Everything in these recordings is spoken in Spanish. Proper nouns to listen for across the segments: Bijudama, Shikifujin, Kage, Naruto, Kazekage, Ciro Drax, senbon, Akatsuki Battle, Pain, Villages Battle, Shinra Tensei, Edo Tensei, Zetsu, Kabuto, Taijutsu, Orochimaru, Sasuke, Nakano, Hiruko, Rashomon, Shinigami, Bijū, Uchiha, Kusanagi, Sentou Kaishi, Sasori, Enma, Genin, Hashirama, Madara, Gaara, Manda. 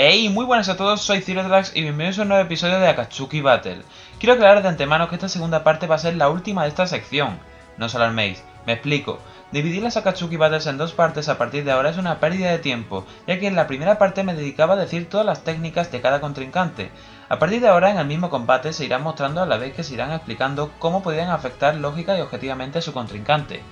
Hey, muy buenas a todos, soy Ciro Drax y bienvenidos a un nuevo episodio de Akatsuki Battle. Quiero aclarar de antemano que esta segunda parte va a ser la última de esta sección. No os alarméis, me explico. Dividir las Akatsuki Battles en dos partes a partir de ahora es una pérdida de tiempo, ya que en la primera parte me dedicaba a decir todas las técnicas de cada contrincante. A partir de ahora en el mismo combate se irán mostrando a la vez que se irán explicando cómo podían afectar lógica y objetivamente a su contrincante.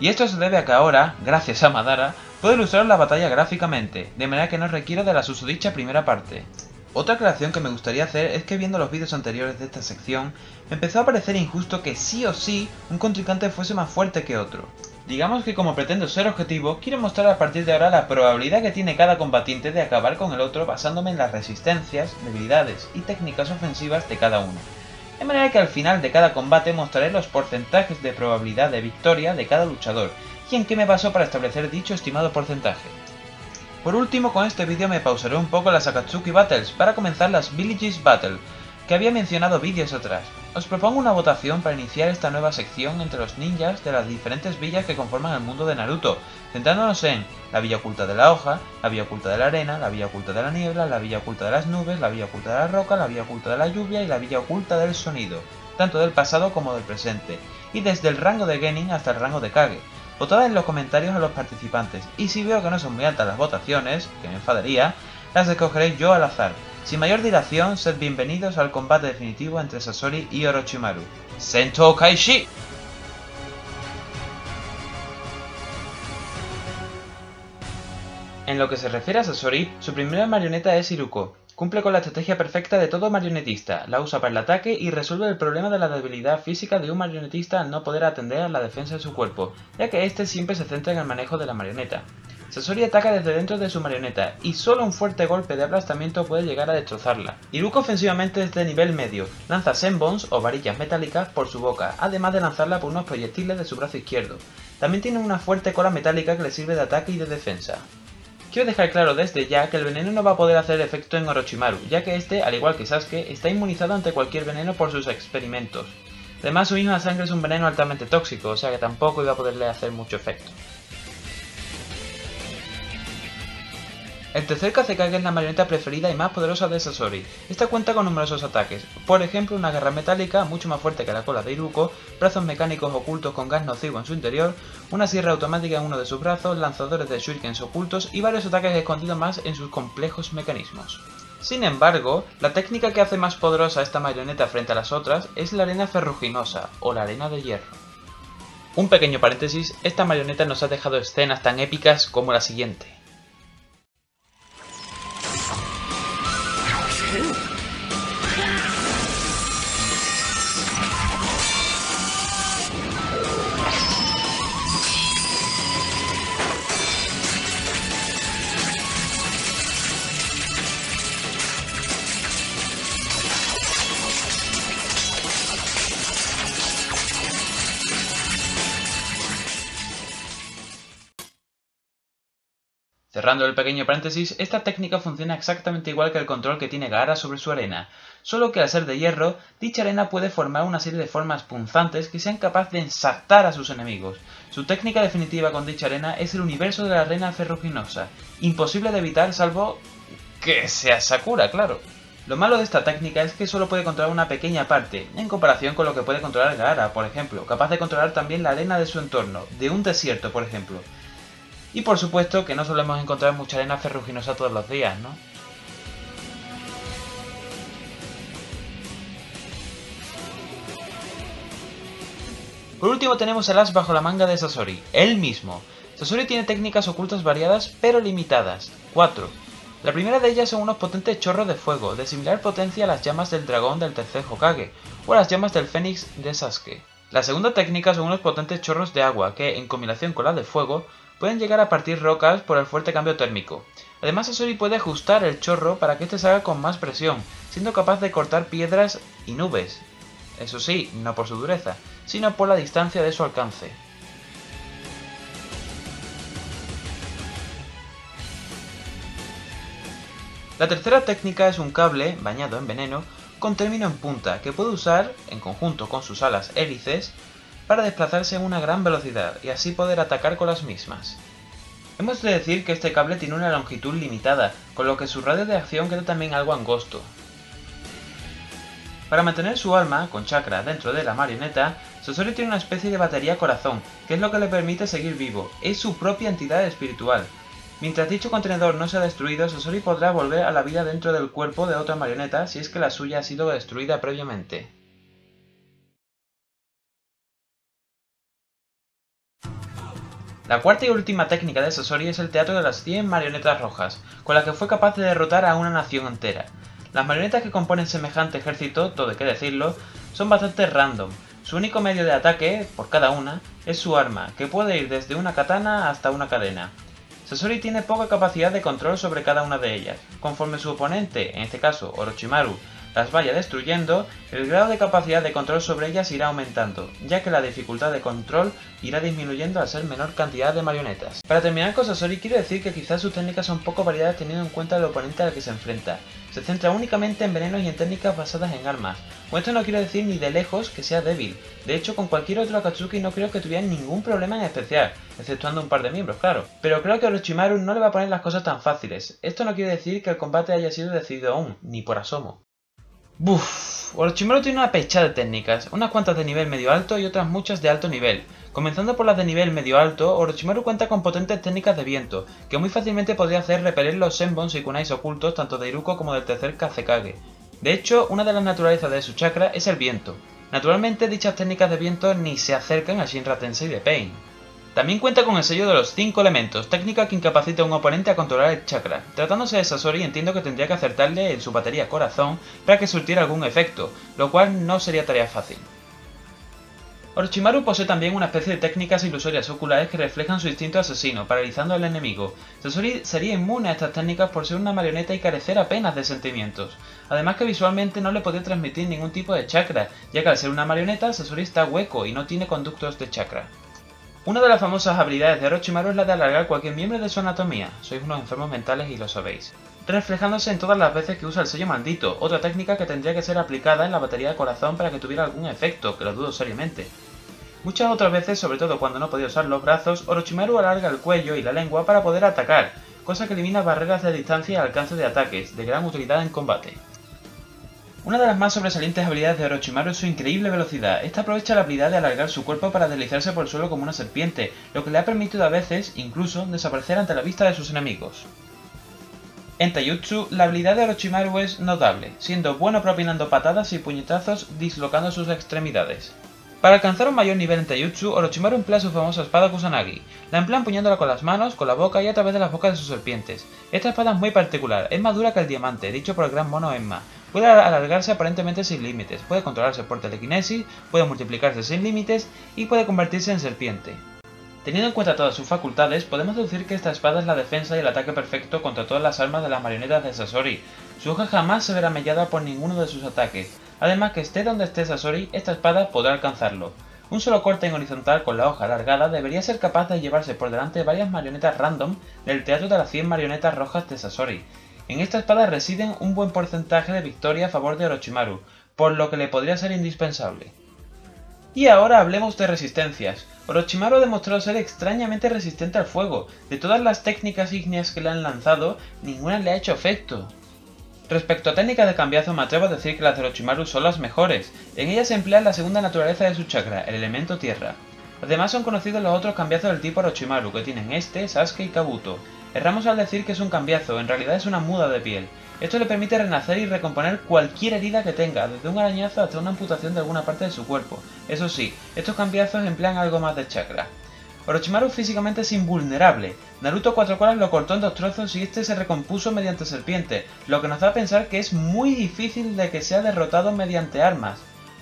Y esto se debe a que ahora, gracias a Madara, puedo ilustrar la batalla gráficamente, de manera que no requiero de la susodicha primera parte. Otra aclaración que me gustaría hacer es que viendo los vídeos anteriores de esta sección, me empezó a parecer injusto que sí o sí un contrincante fuese más fuerte que otro. Digamos que como pretendo ser objetivo, quiero mostrar a partir de ahora la probabilidad que tiene cada combatiente de acabar con el otro basándome en las resistencias, debilidades y técnicas ofensivas de cada uno. De manera que al final de cada combate mostraré los porcentajes de probabilidad de victoria de cada luchador, y en qué me baso para establecer dicho estimado porcentaje. Por último, con este vídeo me pausaré un poco las Akatsuki Battles para comenzar las Villages Battle, que había mencionado vídeos atrás. Os propongo una votación para iniciar esta nueva sección entre los ninjas de las diferentes villas que conforman el mundo de Naruto, centrándonos en la Villa Oculta de la Hoja, la Villa Oculta de la Arena, la Villa Oculta de la Niebla, la Villa Oculta de las Nubes, la Villa Oculta de la Roca, la Villa Oculta de la Lluvia y la Villa Oculta del Sonido, tanto del pasado como del presente, y desde el rango de Genin hasta el rango de Kage. Votad en los comentarios a los participantes, y si veo que no son muy altas las votaciones, que me enfadaría, las escogeré yo al azar. Sin mayor dilación, sed bienvenidos al combate definitivo entre Sasori y Orochimaru. ¡Sentou Kaishi! En lo que se refiere a Sasori, su primera marioneta es Hiruko. Cumple con la estrategia perfecta de todo marionetista, la usa para el ataque y resuelve el problema de la debilidad física de un marionetista al no poder atender a la defensa de su cuerpo, ya que este siempre se centra en el manejo de la marioneta. Sasori ataca desde dentro de su marioneta, y solo un fuerte golpe de aplastamiento puede llegar a destrozarla. Hiruko ofensivamente es de nivel medio, lanza senbons o varillas metálicas por su boca, además de lanzarla por unos proyectiles de su brazo izquierdo. También tiene una fuerte cola metálica que le sirve de ataque y de defensa. Quiero dejar claro desde ya que el veneno no va a poder hacer efecto en Orochimaru, ya que este, al igual que Sasuke, está inmunizado ante cualquier veneno por sus experimentos. Además, su misma sangre es un veneno altamente tóxico, o sea que tampoco iba a poderle hacer mucho efecto. El tercer Kazekage es la marioneta preferida y más poderosa de Sasori. Esta cuenta con numerosos ataques, por ejemplo una garra metálica mucho más fuerte que la cola de Hiruko, brazos mecánicos ocultos con gas nocivo en su interior, una sierra automática en uno de sus brazos, lanzadores de shurikens ocultos y varios ataques escondidos más en sus complejos mecanismos. Sin embargo, la técnica que hace más poderosa a esta marioneta frente a las otras es la arena ferruginosa o la arena de hierro. Un pequeño paréntesis, esta marioneta nos ha dejado escenas tan épicas como la siguiente. Cerrando el pequeño paréntesis, esta técnica funciona exactamente igual que el control que tiene Gaara sobre su arena, solo que al ser de hierro, dicha arena puede formar una serie de formas punzantes que sean capaces de ensartar a sus enemigos. Su técnica definitiva con dicha arena es el universo de la arena ferruginosa, imposible de evitar salvo que sea Sakura, claro. Lo malo de esta técnica es que solo puede controlar una pequeña parte, en comparación con lo que puede controlar Gaara, por ejemplo, capaz de controlar también la arena de su entorno, de un desierto, por ejemplo. Y por supuesto que no solemos encontrar mucha arena ferruginosa todos los días, ¿no? Por último tenemos el as bajo la manga de Sasori, él mismo. Sasori tiene técnicas ocultas variadas pero limitadas, 4. La primera de ellas son unos potentes chorros de fuego, de similar potencia a las llamas del dragón del tercer Hokage, o a las llamas del fénix de Sasuke. La segunda técnica son unos potentes chorros de agua que, en combinación con las de fuego, pueden llegar a partir rocas por el fuerte cambio térmico. Además Sasori puede ajustar el chorro para que este salga con más presión, siendo capaz de cortar piedras y nubes. Eso sí, no por su dureza, sino por la distancia de su alcance. La tercera técnica es un cable, bañado en veneno, con término en punta, que puede usar, en conjunto con sus alas hélices, para desplazarse a una gran velocidad y así poder atacar con las mismas. Hemos de decir que este cable tiene una longitud limitada, con lo que su radio de acción queda también algo angosto. Para mantener su alma, con chakra, dentro de la marioneta, Sasori tiene una especie de batería corazón, que es lo que le permite seguir vivo, es su propia entidad espiritual. Mientras dicho contenedor no sea destruido, Sasori podrá volver a la vida dentro del cuerpo de otra marioneta si es que la suya ha sido destruida previamente. La cuarta y última técnica de Sasori es el teatro de las 100 marionetas rojas, con la que fue capaz de derrotar a una nación entera. Las marionetas que componen semejante ejército, todo hay que decirlo, son bastante random. Su único medio de ataque, por cada una, es su arma, que puede ir desde una katana hasta una cadena. Sasori tiene poca capacidad de control sobre cada una de ellas. Conforme su oponente, en este caso Orochimaru, las vaya destruyendo, el grado de capacidad de control sobre ellas irá aumentando, ya que la dificultad de control irá disminuyendo al ser menor cantidad de marionetas. Para terminar con Sasori, quiero decir que quizás sus técnicas son poco variadas teniendo en cuenta el oponente al que se enfrenta. Se centra únicamente en venenos y en técnicas basadas en armas, con esto no quiero decir ni de lejos que sea débil, de hecho con cualquier otro Akatsuki no creo que tuviera ningún problema en especial, exceptuando un par de miembros, claro. Pero creo que Orochimaru no le va a poner las cosas tan fáciles, esto no quiere decir que el combate haya sido decidido aún, ni por asomo. Buf, Orochimaru tiene una pecha de técnicas, unas cuantas de nivel medio alto y otras muchas de alto nivel. Comenzando por las de nivel medio alto, Orochimaru cuenta con potentes técnicas de viento, que muy fácilmente podría hacer repeler los senbons y kunais ocultos tanto de Hiruko como del tercer Kazekage. De hecho, una de las naturalezas de su chakra es el viento. Naturalmente, dichas técnicas de viento ni se acercan a Shinra Tensei de Pain. También cuenta con el sello de los 5 elementos, técnica que incapacita a un oponente a controlar el chakra. Tratándose de Sasori, entiendo que tendría que acertarle en su batería corazón para que surtiera algún efecto, lo cual no sería tarea fácil. Orochimaru posee también una especie de técnicas ilusorias oculares que reflejan su instinto asesino, paralizando al enemigo. Sasori sería inmune a estas técnicas por ser una marioneta y carecer apenas de sentimientos. Además que visualmente no le podía transmitir ningún tipo de chakra, ya que al ser una marioneta, Sasori está hueco y no tiene conductos de chakra. Una de las famosas habilidades de Orochimaru es la de alargar cualquier miembro de su anatomía, sois unos enfermos mentales y lo sabéis, reflejándose en todas las veces que usa el sello maldito, otra técnica que tendría que ser aplicada en la batería de corazón para que tuviera algún efecto, que lo dudo seriamente. Muchas otras veces, sobre todo cuando no podía usar los brazos, Orochimaru alarga el cuello y la lengua para poder atacar, cosa que elimina barreras de distancia y alcance de ataques, de gran utilidad en combate. Una de las más sobresalientes habilidades de Orochimaru es su increíble velocidad. Esta aprovecha la habilidad de alargar su cuerpo para deslizarse por el suelo como una serpiente, lo que le ha permitido a veces, incluso, desaparecer ante la vista de sus enemigos. En Taijutsu, la habilidad de Orochimaru es notable, siendo bueno propinando patadas y puñetazos dislocando sus extremidades. Para alcanzar un mayor nivel en Taijutsu, Orochimaru emplea su famosa espada Kusanagi. La emplea empuñándola con las manos, con la boca y a través de las bocas de sus serpientes. Esta espada es muy particular, es más dura que el diamante, dicho por el gran mono Enma. Puede alargarse aparentemente sin límites, puede controlarse por telequinesis, puede multiplicarse sin límites y puede convertirse en serpiente. Teniendo en cuenta todas sus facultades, podemos deducir que esta espada es la defensa y el ataque perfecto contra todas las armas de las marionetas de Sasori. Su hoja jamás se verá mellada por ninguno de sus ataques. Además, que esté donde esté Sasori, esta espada podrá alcanzarlo. Un solo corte en horizontal con la hoja alargada debería ser capaz de llevarse por delante varias marionetas random del teatro de las 100 marionetas rojas de Sasori. En esta espada residen un buen porcentaje de victoria a favor de Orochimaru, por lo que le podría ser indispensable. Y ahora hablemos de resistencias. Orochimaru ha demostrado ser extrañamente resistente al fuego. De todas las técnicas ígneas que le han lanzado, ninguna le ha hecho efecto. Respecto a técnicas de cambiazo, me atrevo a decir que las de Orochimaru son las mejores. En ellas se emplea la segunda naturaleza de su chakra, el elemento tierra. Además son conocidos los otros cambiazos del tipo Orochimaru, que tienen Sasuke y Kabuto. Erramos al decir que es un cambiazo, en realidad es una muda de piel. Esto le permite renacer y recomponer cualquier herida que tenga, desde un arañazo hasta una amputación de alguna parte de su cuerpo. Eso sí, estos cambiazos emplean algo más de chakra. Orochimaru físicamente es invulnerable. Naruto 4 Colas lo cortó en dos trozos y este se recompuso mediante serpiente, lo que nos da a pensar que es muy difícil de que sea derrotado mediante armas.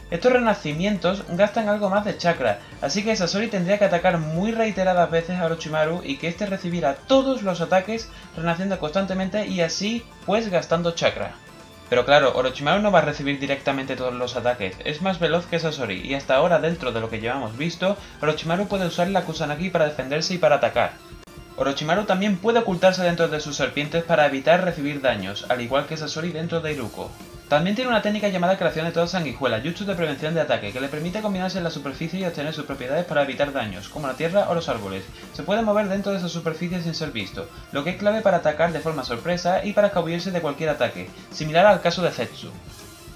Estos renacimientos gastan algo más de chakra, así que Sasori tendría que atacar muy reiteradas veces a Orochimaru y que este recibiera todos los ataques renaciendo constantemente y así pues gastando chakra. Pero claro, Orochimaru no va a recibir directamente todos los ataques, es más veloz que Sasori y hasta ahora dentro de lo que llevamos visto, Orochimaru puede usar la Kusanagi para defenderse y para atacar. Orochimaru también puede ocultarse dentro de sus serpientes para evitar recibir daños, al igual que Sasori dentro de Hiruko. También tiene una técnica llamada creación de toda sanguijuela, jutsu de prevención de ataque, que le permite combinarse en la superficie y obtener sus propiedades para evitar daños, como la tierra o los árboles. Se puede mover dentro de esa superficie sin ser visto, lo que es clave para atacar de forma sorpresa y para escabullirse de cualquier ataque, similar al caso de Zetsu.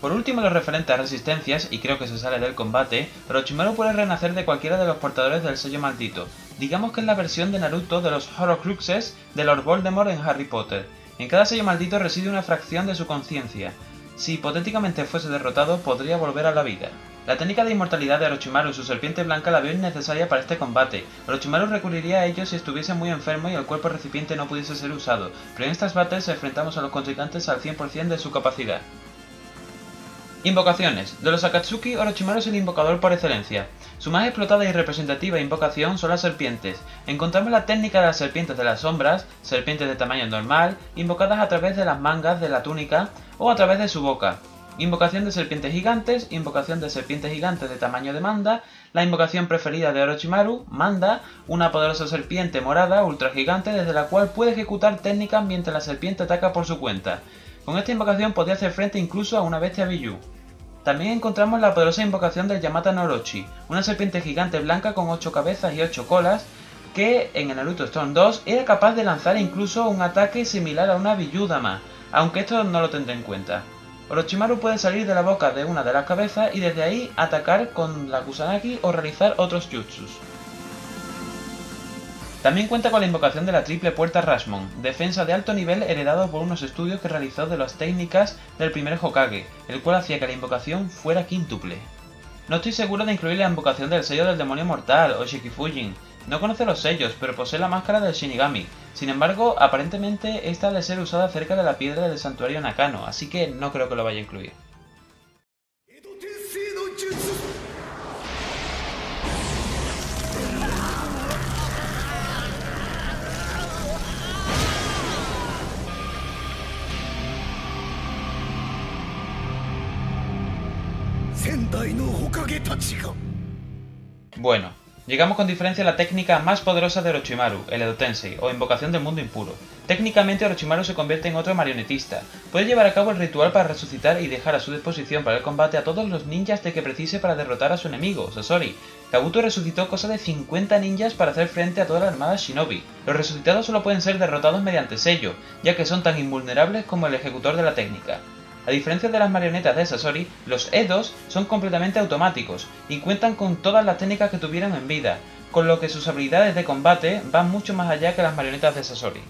Por último, lo referente a resistencias, y creo que se sale del combate, Orochimaru puede renacer de cualquiera de los portadores del sello maldito. Digamos que es la versión de Naruto de los Horrocruxes de Lord Voldemort en Harry Potter. En cada sello maldito reside una fracción de su conciencia. Si hipotéticamente fuese derrotado, podría volver a la vida. La técnica de inmortalidad de Orochimaru y su serpiente blanca la veo innecesaria para este combate. Orochimaru recurriría a ello si estuviese muy enfermo y el cuerpo recipiente no pudiese ser usado, pero en estas batallas enfrentamos a los contrincantes al 100% de su capacidad. Invocaciones. De los Akatsuki, Orochimaru es el invocador por excelencia. Su más explotada y representativa invocación son las serpientes. Encontramos la técnica de las serpientes de las sombras, serpientes de tamaño normal, invocadas a través de las mangas de la túnica o a través de su boca. Invocación de serpientes gigantes, invocación de serpientes gigantes de tamaño de manda, la invocación preferida de Orochimaru, manda, una poderosa serpiente morada ultra gigante desde la cual puede ejecutar técnicas mientras la serpiente ataca por su cuenta. Con esta invocación podía hacer frente incluso a una bestia Bijū. También encontramos la poderosa invocación del Yamata no Orochi, una serpiente gigante blanca con 8 cabezas y 8 colas, que en el Naruto Storm 2 era capaz de lanzar incluso un ataque similar a una Bijudama, aunque esto no lo tendré en cuenta. Orochimaru puede salir de la boca de una de las cabezas y desde ahí atacar con la Kusanagi o realizar otros jutsus. También cuenta con la invocación de la triple puerta Rashomon, defensa de alto nivel heredado por unos estudios que realizó de las técnicas del primer Hokage, el cual hacía que la invocación fuera quíntuple. No estoy seguro de incluir la invocación del sello del demonio mortal o Shikifujin. No conoce los sellos, pero posee la máscara del Shinigami. Sin embargo, aparentemente esta ha de ser usada cerca de la piedra del santuario Nakano, así que no creo que lo vaya a incluir. Bueno, llegamos con diferencia a la técnica más poderosa de Orochimaru, el Edo Tensei, o invocación del mundo impuro. Técnicamente Orochimaru se convierte en otro marionetista, puede llevar a cabo el ritual para resucitar y dejar a su disposición para el combate a todos los ninjas de que precise para derrotar a su enemigo, Sasori. Kabuto resucitó cosa de 50 ninjas para hacer frente a toda la armada Shinobi. Los resucitados solo pueden ser derrotados mediante sello, ya que son tan invulnerables como el ejecutor de la técnica. A diferencia de las marionetas de Sasori, los Edos son completamente automáticos y cuentan con todas las técnicas que tuvieron en vida, con lo que sus habilidades de combate van mucho más allá que las marionetas de Sasori.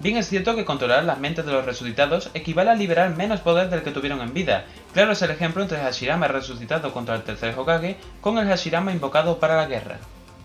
Bien es cierto que controlar las mentes de los resucitados equivale a liberar menos poder del que tuvieron en vida. Claro es el ejemplo entre Hashirama resucitado contra el tercer Hokage con el Hashirama invocado para la guerra.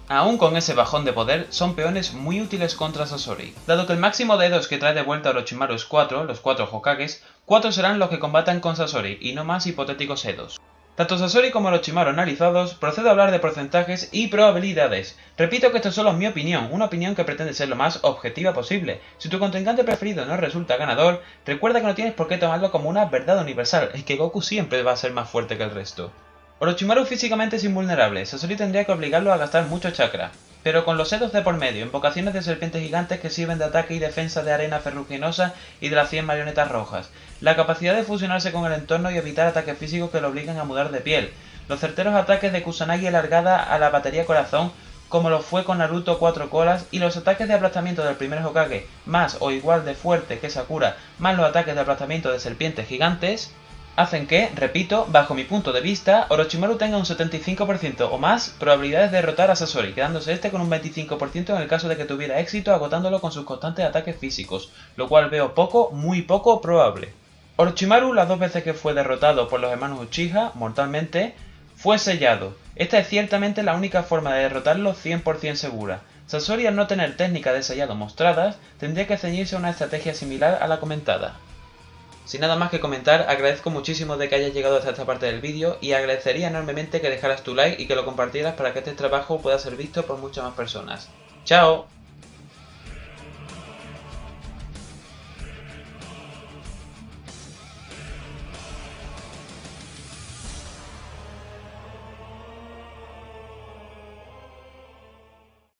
Aún con ese bajón de poder, son peones muy útiles contra Sasori. Dado que el máximo de Edos que trae de vuelta a Orochimaru es 4, los 4 Hokages, 4 serán los que combatan con Sasori, y no más hipotéticos Edos. Tanto Sasori como Orochimaru analizados, procedo a hablar de porcentajes y probabilidades. Repito que esto solo es mi opinión, una opinión que pretende ser lo más objetiva posible. Si tu contrincante preferido no resulta ganador, recuerda que no tienes por qué tomarlo como una verdad universal, es que Goku siempre va a ser más fuerte que el resto. Orochimaru físicamente es invulnerable, Sasori tendría que obligarlo a gastar mucho chakra, pero con los Edos de por medio, invocaciones de serpientes gigantes que sirven de ataque y defensa de arena ferruginosa y de las 100 marionetas rojas, la capacidad de fusionarse con el entorno y evitar ataques físicos que lo obligan a mudar de piel, los certeros ataques de Kusanagi alargada a la batería corazón, como lo fue con Naruto 4 colas, y los ataques de aplastamiento del primer Hokage, más o igual de fuerte que Sakura, más los ataques de aplastamiento de serpientes gigantes, hacen que, repito, bajo mi punto de vista, Orochimaru tenga un 75% o más probabilidades de derrotar a Sasori, quedándose este con un 25% en el caso de que tuviera éxito agotándolo con sus constantes ataques físicos, lo cual veo poco, muy poco probable. Orochimaru, las dos veces que fue derrotado por los hermanos Uchiha, mortalmente, fue sellado. Esta es ciertamente la única forma de derrotarlo 100% segura. Sasori, al no tener técnica de sellado mostradas, tendría que ceñirse a una estrategia similar a la comentada. Sin nada más que comentar, agradezco muchísimo de que hayas llegado hasta esta parte del vídeo y agradecería enormemente que dejaras tu like y que lo compartieras para que este trabajo pueda ser visto por muchas más personas. ¡Chao!